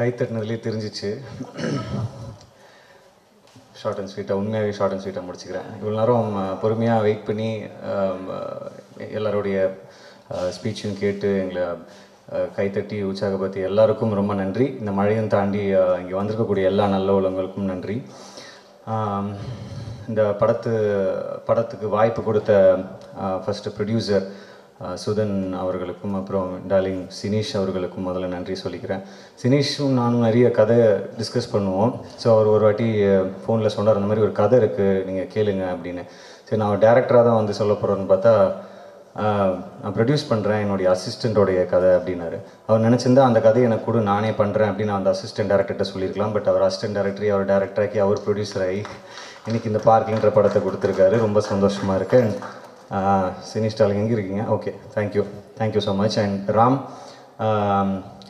கை தட்டினதுலேயே தெரிஞ்சிச்சு. Short and ஸ்வீட்டாக, உண்மையாகவே ஷார்ட் அண்ட் ஸ்வீட்டாக முடிச்சுக்கிறேன். இவ்வளோ நேரம் பொறுமையாக வெயிட் பண்ணி எல்லாருடைய ஸ்பீச்சும் கேட்டு எங்களை கைத்தட்டி உற்சாகப்படுத்தி எல்லாருக்கும் ரொம்ப நன்றி. இந்த மழையும் தாண்டி இங்கே வந்திருக்கக்கூடிய எல்லா நல்ல உள்ளவங்களுக்கும் நன்றி. இந்த படத்துக்கு வாய்ப்பு கொடுத்த ஃபஸ்ட்டு ப்ரொடியூசர் சுதன் அவர்களுக்கும் அப்புறம் டார்லிங் சினீஷ் அவர்களுக்கும் முதல்ல நன்றி சொல்லிக்கிறேன். சினீஷும் நானும் நிறைய கதை டிஸ்கஸ் பண்ணுவோம். ஸோ அவர் ஒரு வாட்டி ஃபோனில் சொன்னார், அந்த மாதிரி ஒரு கதை இருக்குது நீங்கள் கேளுங்க அப்படின்னு. சரி, நான் டேரக்டராக தான் வந்து சொல்ல போகிறேன்னு பார்த்தா, நான் ப்ரொடியூஸ் பண்ணுறேன் என்னுடைய அசிஸ்டண்ட்டோடைய கதை அப்படின்னாரு. அவர் நினச்சிருந்தா அந்த கதையை எனக்கு கூட நானே பண்ணுறேன் அப்படின்னு நான் அந்த அசிஸ்டன்ட் டேரக்டர்கிட்ட சொல்லியிருக்கலாம். பட் அவர் அசிஸ்டன்ட் டேரக்டரி அவர் டேரக்டராக்கி அவர் ப்ரொடியூசர் ஆகி இன்றைக்கி இந்த பார்க்கிங்கிற படத்தை கொடுத்துருக்காரு. ரொம்ப சந்தோஷமாக இருக்கேன். சினீஷ் டாலிங் எங்கே இருக்கீங்க? Okay, thank you so much. And Ram,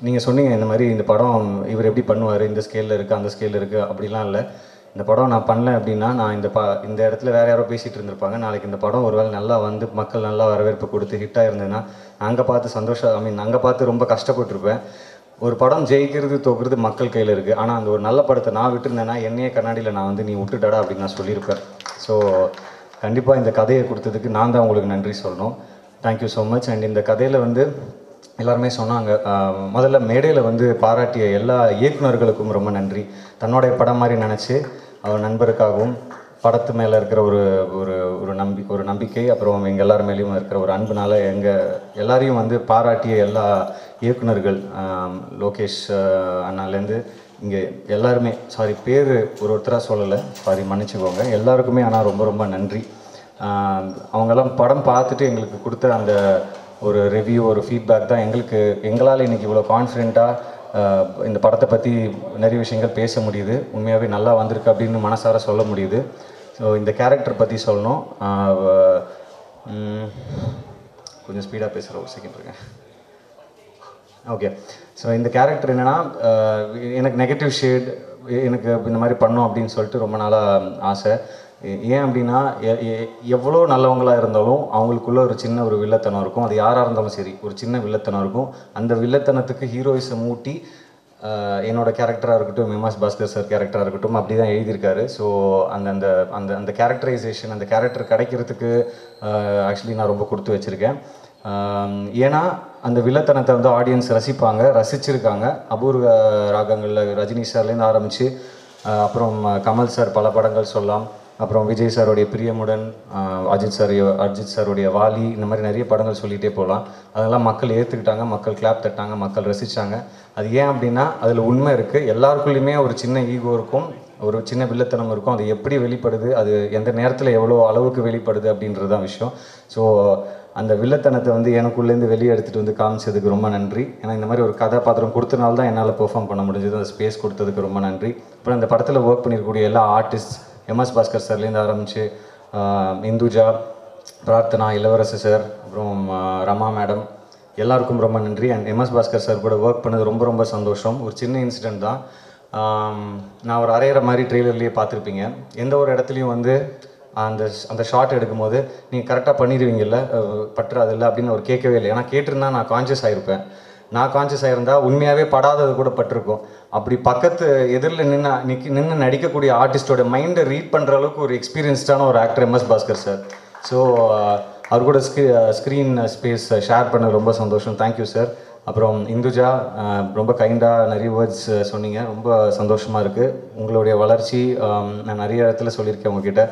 நீங்கள் சொன்னீங்க இந்த மாதிரி இந்த படம் இவர் எப்படி பண்ணுவார், இந்த ஸ்கேலில் இருக்குது அந்த ஸ்கேலில் இருக்குது அப்படிலாம் இல்லை. இந்த படம் நான் பண்ணல அப்படின்னா நான் இந்த இடத்துல வேறு யாரோ பேசிகிட்டு இருந்திருப்பாங்க. நாளைக்கு இந்த படம் ஒருவேளை நல்லா வந்து மக்கள் நல்லா வரவேற்பு கொடுத்து ஹிட்டாக இருந்ததுன்னா அங்கே பார்த்து அங்கே பார்த்து ரொம்ப கஷ்டப்பட்டுருப்பேன். ஒரு படம் ஜெயிக்கிறது தோக்குறது மக்கள் கையில் இருக்குது. ஆனால் அந்த ஒரு நல்ல படத்தை நான் விட்டுருந்தேன்னா என்னையே கண்ணாடியில் நான் வந்து நீ விட்டுட்டாடா அப்படின்னு நான் சொல்லியிருப்பேன். ஸோ கண்டிப்பாக இந்த கதையை கொடுத்ததுக்கு நான் தான் உங்களுக்கு நன்றி சொல்லணும். Thank you so much. அண்ட் இந்த கதையில் வந்து எல்லாருமே சொன்னாங்க. முதல்ல மேடையில் வந்து பாராட்டிய எல்லா இயக்குநர்களுக்கும் ரொம்ப நன்றி. தன்னுடைய படம் மாதிரி நினச்சி அவர் நண்பருக்காகவும் படத்து மேலே இருக்கிற ஒரு ஒரு ஒரு நம்பி ஒரு நம்பிக்கை அப்புறம் எங்கள் எல்லார் மேலேயும் இருக்கிற ஒரு அன்புனால் எங்கள் எல்லாரையும் வந்து பாராட்டிய எல்லா இயக்குநர்கள், லோகேஷ் அண்ணாலேருந்து இங்கே எல்லாருமே, சாரி பேர் ஒரு ஒருத்தராக சொல்லலை, சாரி மன்னிச்சுக்கோங்க, எல்லாருக்குமே ஆனால் ரொம்ப ரொம்ப நன்றி. அவங்கெல்லாம் படம் பார்த்துட்டு எங்களுக்கு கொடுத்த அந்த ஒரு ரிவ்யூ, ஒரு ஃபீட்பேக் தான் எங்களால் இன்றைக்கி இவ்வளோ கான்ஃபிடெண்ட்டாக இந்த படத்தை பற்றி நிறைய விஷயங்கள் பேச முடியுது. உண்மையாகவே நல்லா வந்திருக்கு அப்படின்னு மனசார சொல்ல முடியுது. ஸோ இந்த கேரக்டர் பற்றி சொல்லணும். கொஞ்சம் ஸ்பீடாக பேசுகிற ஒரு செகண்ட் இருக்கேன். ஓகே, ஸோ இந்த கேரக்டர் என்னென்னா, எனக்கு நெகட்டிவ் ஷேட், எனக்கு இந்த மாதிரி பண்ணோம் அப்படின்னு சொல்லிட்டு ரொம்ப நாளாக ஆசை. ஏன் அப்படின்னா, எவ்வளோ நல்லவங்களாக இருந்தாலும் அவங்களுக்குள்ள ஒரு சின்ன ஒரு வில்லத்தனம் இருக்கும். அது யாராக இருந்தாலும் சரி, ஒரு சின்ன வில்லத்தனம் இருக்கும். அந்த வில்லத்தனத்துக்கு ஹீரோயிசம் ஊட்டி என்னோடய கேரக்டராக இருக்கட்டும், எம்எஸ் பாஸ்கர் சார் கேரக்டராக இருக்கட்டும், அப்படி தான் எழுதியிருக்காரு. ஸோ அந்த கேரக்டரைசேஷன், அந்த கேரக்டர் கிடைக்கிறதுக்கு ஆக்சுவலி நான் ரொம்ப கொடுத்து வச்சுருக்கேன். ஏன்னா அந்த வில்லத்தனத்தை வந்து ஆடியன்ஸ் ரசிப்பாங்க, ரசிச்சிருக்காங்க. அபூர்வ ராகங்களில் ரஜினி சார்லேருந்து ஆரம்பித்து அப்புறம் கமல் சார் பல படங்கள் சொல்லலாம், அப்புறம் விஜய் சாருடைய பிரியமுடன், அஜித் சாருடைய வாலி, இந்த மாதிரி நிறைய படங்கள் சொல்லிகிட்டே போகலாம். அதெல்லாம் மக்கள் ஏற்றுக்கிட்டாங்க, மக்கள் கிளாப் தட்டாங்க, மக்கள் ரசித்தாங்க. அது ஏன் அப்படின்னா அதில் உண்மை இருக்குது. எல்லாருக்குள்ளேயுமே ஒரு சின்ன ஈகோ இருக்கும், ஒரு சின்ன வில்லத்தனம் இருக்கும். அது எப்படி வெளிப்படுது, அது எந்த நேரத்தில் எவ்வளோ அளவுக்கு வெளிப்படுது அப்படின்றது தான் விஷயம். ஸோ அந்த வில்லத்தனத்தை வந்து எனக்குள்ளேருந்து வெளியே எடுத்துகிட்டு வந்து காமிச்சதுக்கு ரொம்ப நன்றி. ஏன்னா இந்த மாதிரி ஒரு கதாபாத்திரம் கொடுத்தனால தான் என்னால் பெர்ஃபார்ம் பண்ண முடிஞ்சது. அந்த ஸ்பேஸ் கொடுத்ததுக்கு ரொம்ப நன்றி. அப்புறம் இந்த படத்தில் ஒர்க் பண்ணியிருக்கக்கூடிய எல்லா ஆர்டிஸ்ட், எம்எஸ் பாஸ்கர் சார்லேருந்து ஆரம்பித்து இந்துஜா, பிரார்த்தனா, இளவரசு சார், அப்புறம் ரமா மேடம், எல்லாருக்கும் ரொம்ப நன்றி. அண்ட் எம்எஸ் பாஸ்கர் சார் கூட ஒர்க் பண்ணது ரொம்ப ரொம்ப சந்தோஷம். ஒரு சின்ன இன்சிடெண்ட் தான். நான் ஒரு அரையிற மாதிரி ட்ரெய்லர்லேயே பார்த்துருப்பீங்க. எந்த ஒரு இடத்துலையும் வந்து அந்த ஷார்ட் எடுக்கும்போது நீங்கள் கரெக்டாக பண்ணிடுவீங்கல்ல, பற்றாது இல்லை அப்படின்னு அவர் கேட்கவே இல்லை. ஏன்னா கேட்டிருந்தா நான் கான்ஷியஸ் ஆகிருப்பேன். நான் கான்ஷியஸ் ஆகியிருந்தால் உண்மையாகவே படாதது கூட பட்டிருக்கும். அப்படி பக்கத்து எதிரில் நின்று நடிக்கக்கூடிய ஆர்டிஸ்டோட மைண்டை ரீட் பண்ணுற அளவுக்கு ஒரு எக்ஸ்பீரியன்ஸ்டான ஒரு actor MS Bhaskar sir. So அவர் கூட ஸ்க்ரீன் ஸ்பேஸ் ஷேர் பண்ண ரொம்ப சந்தோஷம். Thank you sir. அப்புறம் இந்துஜா, ரொம்ப கைண்டாக நிறைய வேர்ட்ஸ் சொன்னீங்க, ரொம்ப சந்தோஷமாக இருக்குது. உங்களுடைய வளர்ச்சி நான் நிறைய இடத்துல சொல்லியிருக்கேன். உங்ககிட்ட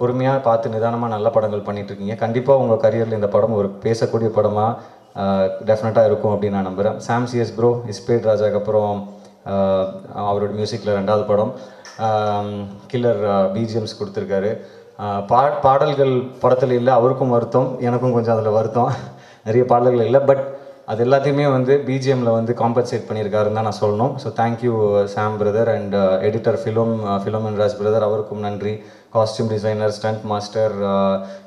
பொறுமையாக பார்த்து நிதானமாக நல்ல படங்கள் பண்ணிகிட்ருக்கீங்க. கண்டிப்பாக உங்கள் கரியரில் இந்த படம் ஒரு பேசக்கூடிய படமாக டெஃபினட்டாக இருக்கும் அப்படின்னு நான் நம்புகிறேன். சாம் சிஎஸ் ப்ரோ, இஸ்பேட் ராஜாவுக்கு அப்புறம் அவரோட மியூசிக்கில் ரெண்டாவது படம் கில்லர் பிஜிஎம்ஸ் கொடுத்துருக்காரு. பாடல்கள் படத்தில் இல்லை, அவருக்கும் வருத்தம், எனக்கும் கொஞ்சம் அதில் வருத்தம். நிறைய பாடல்கள் இல்லை, பட் அது எல்லாத்தையுமே வந்து பிஜிஎம்மில் வந்து காம்பன்சேட் பண்ணியிருக்காருன்னு தான் நான் சொல்லணும். So thank you Sam brother. And editor Philomin Raj brother, அவருக்கும் நன்றி. காஸ்டியூம் டிசைனர், ஸ்டண்ட் மாஸ்டர்,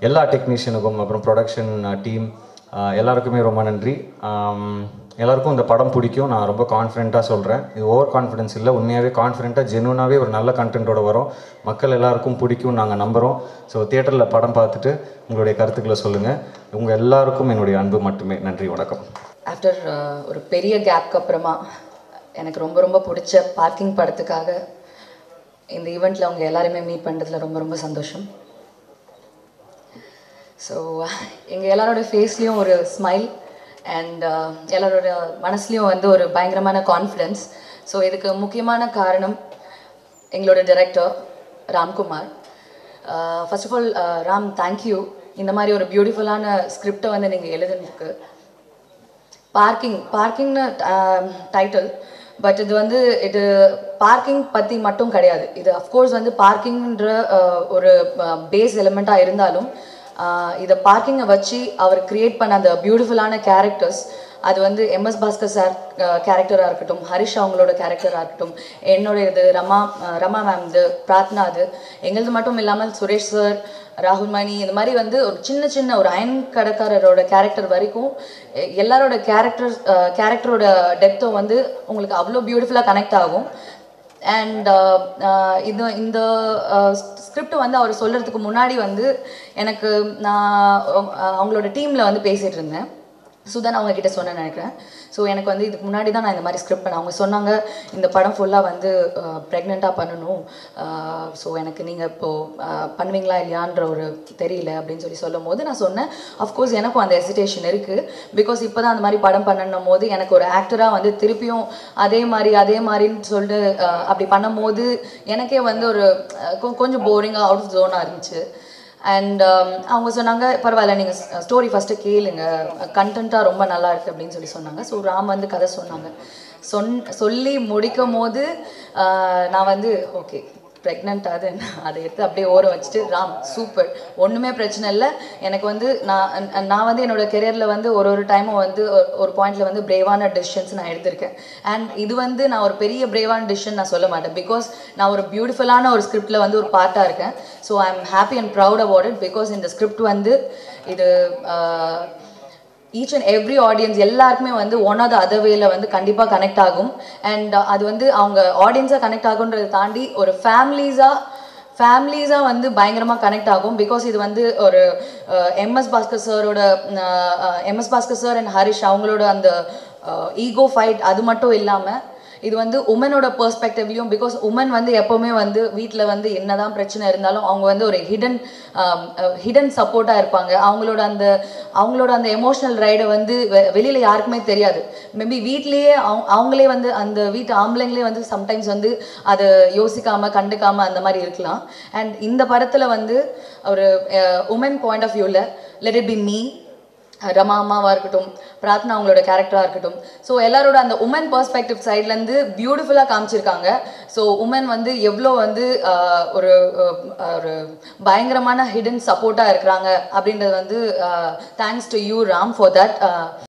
எல்லா டெக்னீஷியனுக்கும், அப்புறம் ப்ரொடக்ஷன் டீம், எல்லாருக்குமே ரொம்ப நன்றி. எல்லாருக்கும் இந்த படம் பிடிக்கும் நான் ரொம்ப கான்ஃபிடென்ட்டாக சொல்கிறேன். இது ஓவர் கான்ஃபிடென்ஸ் இல்லை, உண்மையாகவே கான்ஃபிடென்ட்டாக ஜென்யூனாகவே ஒரு நல்ல கண்டென்ட்டோட வரும். மக்கள் எல்லாருக்கும் பிடிக்கும் நாங்கள் நம்புகிறோம். ஸோ தியேட்டரில் படம் பார்த்துட்டு உங்களுடைய கருத்துக்களை சொல்லுங்கள். உங்கள் எல்லாருக்கும் என்னுடைய அன்பு மட்டுமே. நன்றி, வணக்கம். ஆஃப்டர் ஒரு பெரிய கேப்க்கு அப்புறமா எனக்கு ரொம்ப ரொம்ப பிடிச்ச பார்க்கிங் படத்துக்காக இந்த ஈவெண்ட்ல அவங்க எல்லாரையுமே மீட் பண்ணதுல ரொம்ப ரொம்ப சந்தோஷம். ஸோ எங்கள் எல்லாரோட ஃபேஸ்லேயும் ஒரு ஸ்மைல் அண்ட் எல்லாரோட மனசுலேயும் வந்து ஒரு பயங்கரமான கான்ஃபிடென்ஸ். ஸோ இதுக்கு முக்கியமான காரணம் எங்களோட director Ramkumar. First of all Ram, thank you. இந்த மாதிரி ஒரு பியூட்டிஃபுல்லான ஸ்கிரிப்டை வந்து நீங்கள் எழுதுனதுக்கு. பார்க்கிங்னு டைட்டில், பட் இது வந்து இது பார்க்கிங் பற்றி மட்டும் கிடையாது. இது அஃப்கோர்ஸ் வந்து பார்க்கிங்ன்ற ஒரு பேஸ் எலிமெண்ட்டாக இருந்தாலும் இதை பார்க்கிங்கை வச்சு அவர் கிரியேட் பண்ண அந்த பியூட்டிஃபுல்லான கேரக்டர்ஸ், அது வந்து எம்எஸ் பாஸ்கர் சார் கேரக்டராக இருக்கட்டும், ஹரிஷ் அவங்களோட கேரக்டராக இருக்கட்டும், என்னுடைய இது ரமா மேம், இது பிரார்த்தனா, அது எங்களது மட்டும் இல்லாமல் சுரேஷ் சார், ராகுல் மணி, இந்த மாதிரி வந்து ஒரு சின்ன சின்ன ஒரு அயன் கடைக்காரரோட கேரக்டர் வரைக்கும் எல்லாரோட கேரக்டரோட டெப்த்தோ வந்து உங்களுக்கு அவ்வளோ பியூட்டிஃபுல்லாக கனெக்ட் ஆகும். அண்ட் இது இந்த ஸ்கிரிப்ட் வந்து அவர் சொல்கிறதுக்கு முன்னாடி வந்து எனக்கு நான் அவங்களோட டீமில் வந்து பேசிகிட்டு இருந்தேன். சுதான் அவங்கக்கிட்ட சொன்னேன்னு நினைக்கிறேன். ஸோ எனக்கு வந்து இதுக்கு முன்னாடி தான் நான் இந்த மாதிரி ஸ்கிரிப்ட் பண்ணேன். அவங்க சொன்னாங்க இந்த படம் ஃபுல்லாக வந்து ப்ரெக்னெண்ட்டாக பண்ணணும், ஸோ எனக்கு நீங்கள் இப்போது பண்ணுவீங்களா இல்லையான்ற ஒரு தெரியல அப்படின்னு சொல்லும் போது நான் சொன்னேன், அஃப்கோர்ஸ் எனக்கும் அந்த ஹெசிடேஷன் இருக்குது. பிகாஸ் இப்போ தான் அந்த மாதிரி படம் பண்ணணும் போது எனக்கு ஒரு ஆக்டராக வந்து திருப்பியும் அதே மாதிரின்னு சொல்லிட்டு அப்படி பண்ணும் போது எனக்கே வந்து ஒரு கொஞ்சம் போரிங்காக அவுட் ஆஃப் ஜோனாக இருந்துச்சு. அண்ட் அவங்க சொன்னாங்க பரவாயில்ல, நீங்கள் ஸ்டோரி ஃபஸ்ட்டு கேளுங்க, கண்டென்ட்டாக ரொம்ப நல்லா இருக்குது அப்படின்னு சொன்னாங்க. ஸோ ராம் வந்து கதை சொன்னாங்க. சொல்லி முடிக்கும் போது நான் வந்து ஓகே ப்ரெக்னென்ட், அது அதை எடுத்து அப்படியே ஓர வச்சுட்டு ராம் சூப்பர், ஒன்றுமே பிரச்சனை இல்லை. எனக்கு வந்து நான் வந்து என்னோடய கெரியரில் வந்து ஒரு டைமும் வந்து ஒரு பாயிண்டில் வந்து பிரேவான டிசிஷன்ஸ் நான் எடுத்திருக்கேன். அண்ட் இது வந்து நான் ஒரு பெரிய பிரேவான டிசிஷன் நான் சொல்ல மாட்டேன், பிகாஸ் நான் ஒரு பியூட்டிஃபுல்லான ஒரு ஸ்கிரிப்டில் வந்து ஒரு பார்ட்டாக இருக்கேன். So I am happy and proud about it, because இந்த ஸ்கிரிப்ட் வந்து இது ஈச் அண்ட் எவ்ரி ஆடியன்ஸ் எல்லாருக்குமே வந்து ஒன் ஆர் த அதர் வேல வந்து கண்டிப்பாக கனெக்ட் ஆகும். அண்ட் அது வந்து அவங்க ஆடியன்ஸாக கனெக்ட் ஆகுன்றதை தாண்டி ஒரு ஃபேமிலிஸாக வந்து பயங்கரமாக கனெக்ட் ஆகும். பிகாஸ் இது வந்து ஒரு MS Bhaskar sir and Harish அவங்களோட அந்த ஈகோ ஃபைட் அது மட்டும் இல்லாமல் இது வந்து உமனோட பெர்ஸ்பெக்டிவ்லையும், பிகாஸ் உமன் வந்து எப்போவுமே வந்து வீட்டில் வந்து என்ன தான் பிரச்சனை இருந்தாலும் அவங்க வந்து ஒரு ஹிடன் சப்போர்ட்டாக இருப்பாங்க. அவங்களோட அந்த எமோஷ்னல் ரைடை வந்து வெளியில் யாருக்குமே தெரியாது. மேபி வீட்லேயே அவங்களே வந்து அந்த வீட்டு ஆம்பளைங்களே வந்து சம்டைம்ஸ் வந்து அதை கண்டுக்காமல் அந்த மாதிரி இருக்கலாம். அண்ட் இந்த படத்தில் வந்து ஒரு உமன் பாயிண்ட் ஆஃப் வியூவில் let it be me, Rama அம்மாவாக இருக்கட்டும், பிரார்த்தனா அவங்களோட கேரக்டராக இருக்கட்டும், ஸோ எல்லாரோட அந்த உமன் பெர்ஸ்பெக்டிவ் சைட்லேருந்து பியூட்டிஃபுல்லாக காமிச்சிருக்காங்க. ஸோ உமன் வந்து எவ்வளோ வந்து ஒரு ஒரு பயங்கரமான ஹிடன் சப்போர்ட்டாக இருக்கிறாங்க அப்படின்றது வந்து thanks to you Ram for that.